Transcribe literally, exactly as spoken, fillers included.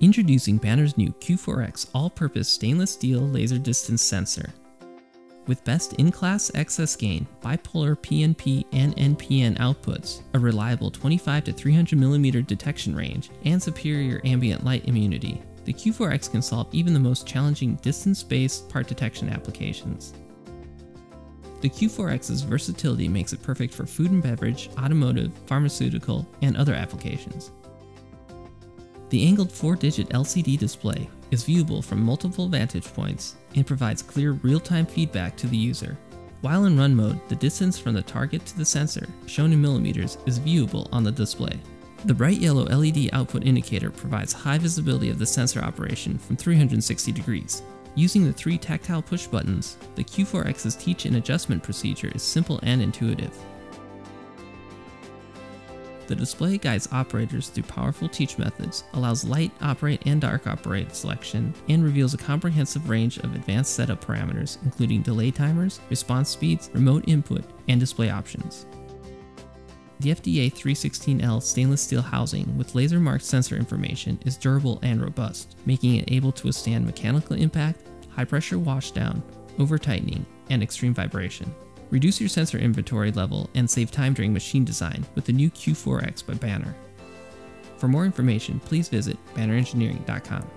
Introducing Banner's new Q four X all-purpose stainless steel laser distance sensor. With best-in-class excess gain, bipolar P N P and N P N outputs, a reliable twenty-five to three hundred millimeter detection range, and superior ambient light immunity, the Q four X can solve even the most challenging distance-based part detection applications. The Q four X's versatility makes it perfect for food and beverage, automotive, pharmaceutical, and other applications. The angled four digit L C D display is viewable from multiple vantage points and provides clear real-time feedback to the user. While in run mode, the distance from the target to the sensor, shown in millimeters, is viewable on the display. The bright yellow L E D output indicator provides high visibility of the sensor operation from three hundred sixty degrees. Using the three tactile push buttons, the Q four X's teach and adjustment procedure is simple and intuitive. The display guides operators through powerful teach methods, allows light operate and dark operate selection, and reveals a comprehensive range of advanced setup parameters, including delay timers, response speeds, remote input, and display options. The F D A three sixteen L stainless steel housing with laser-marked sensor information is durable and robust, making it able to withstand mechanical impact, high-pressure washdown, over-tightening, and extreme vibration. Reduce your sensor inventory level and save time during machine design with the new Q four X by Banner. For more information, please visit Banner Engineering dot com.